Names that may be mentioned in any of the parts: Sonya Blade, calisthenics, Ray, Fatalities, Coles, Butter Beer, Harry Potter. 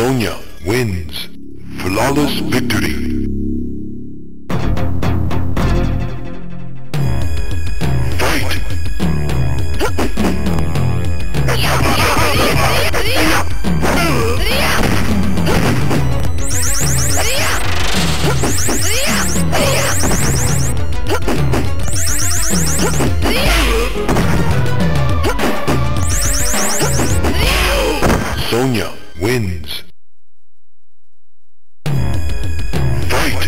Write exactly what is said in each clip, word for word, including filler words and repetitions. Sonya wins. Flawless victory. Sonya wins. Fight.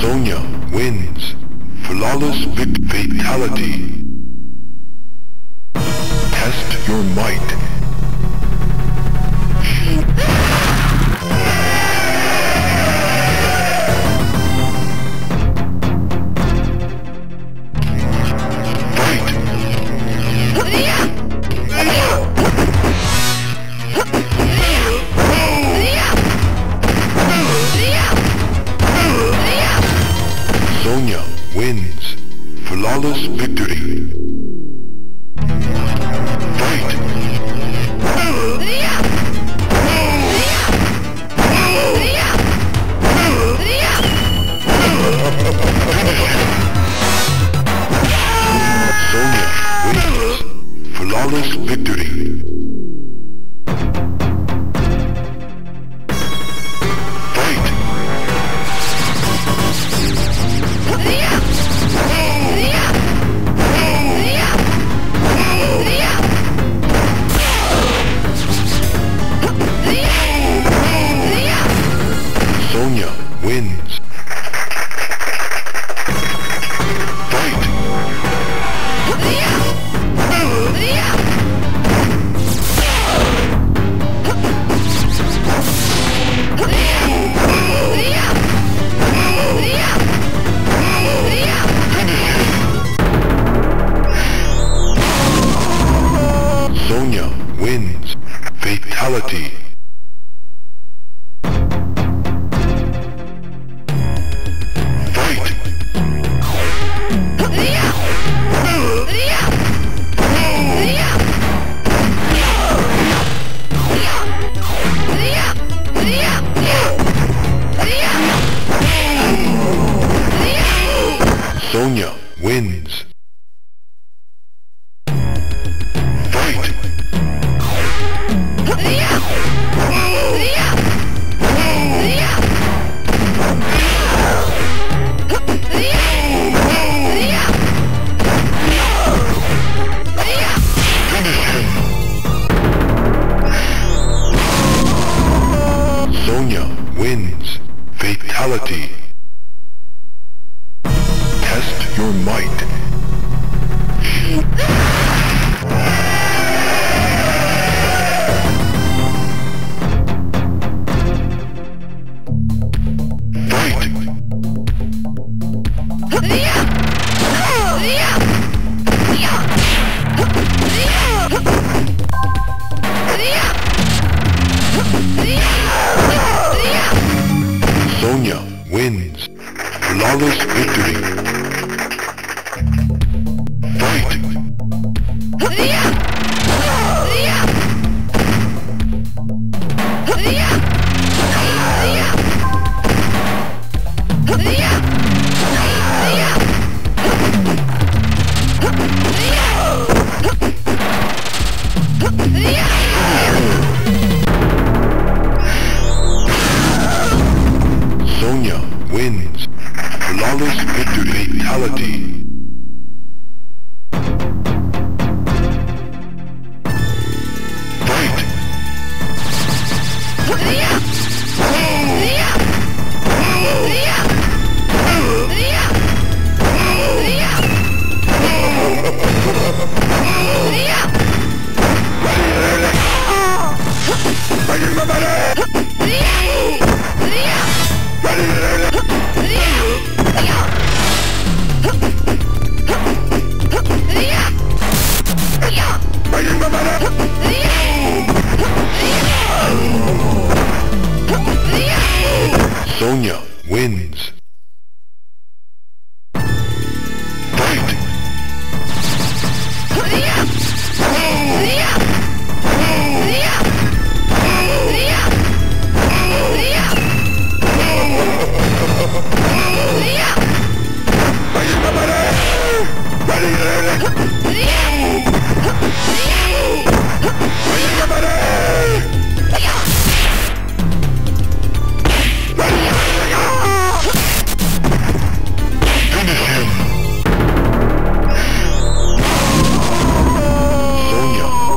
Sonya wins. Flawless victory. Fatality. Test your might. Fight. Sonya wins. Flawless victory. Fight. Sonya wins. Flawless victory. Sonya wins. Fight. Sonya wins. Fatality. Sonya wins. Fight. Sonya wins. Fatality. Your might. Fight. Sonya wins. Flawless victory. Fight! Sonya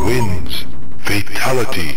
wins. Fatality.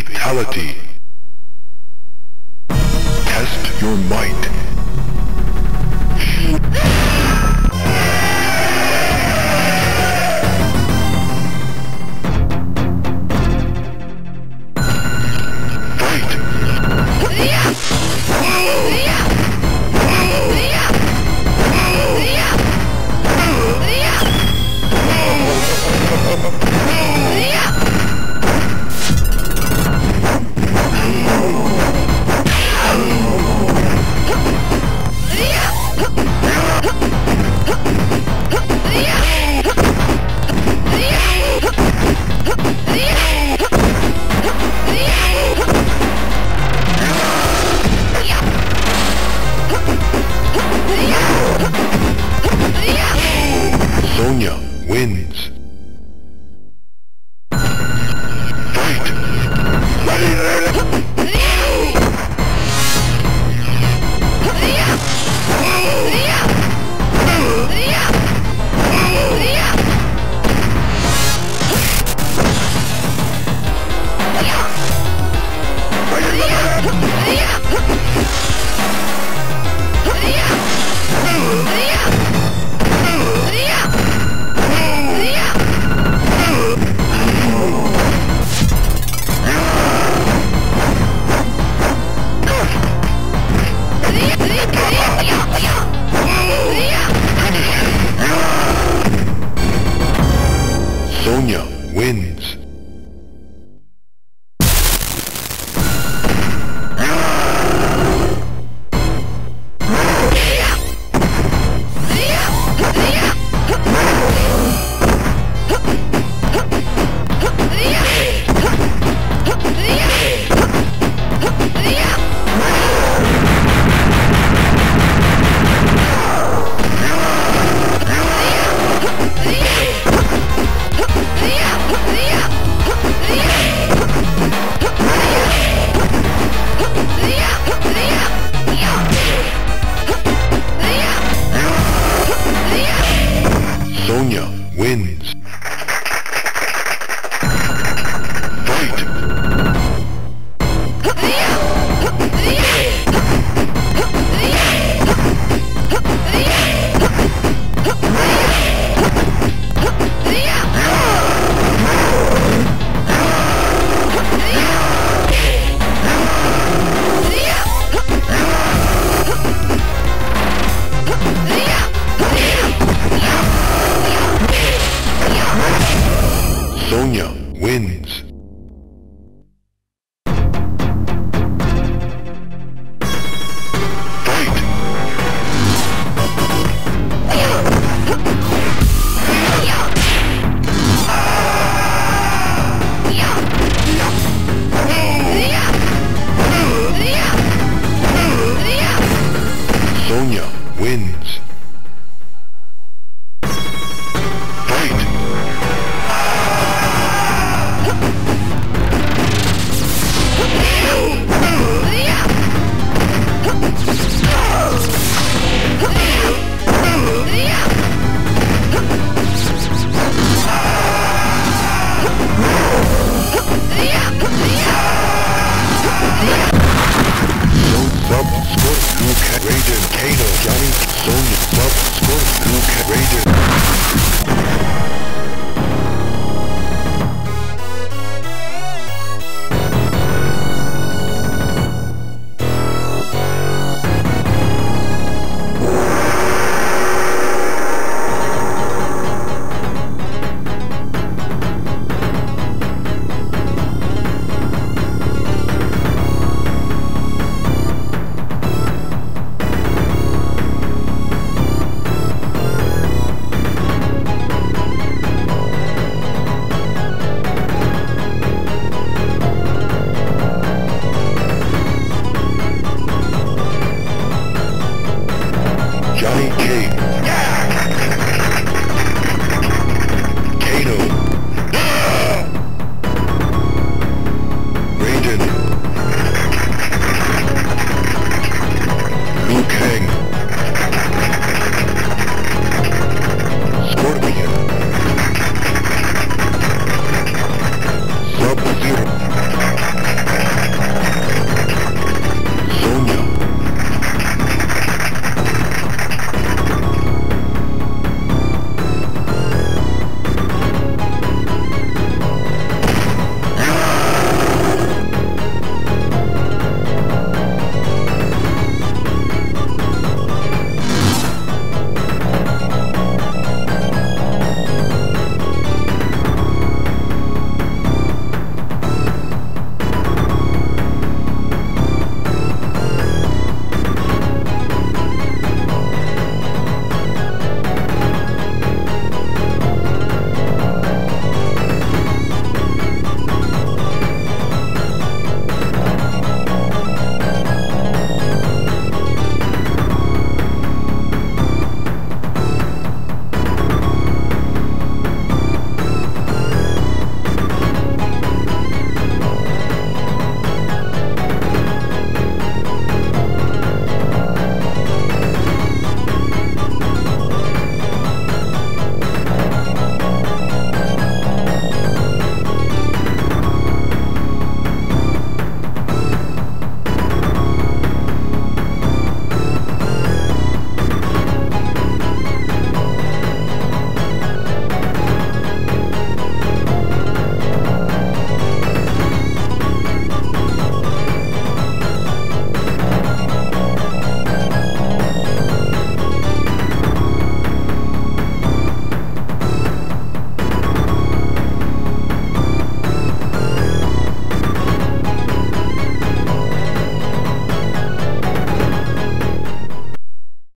Reality.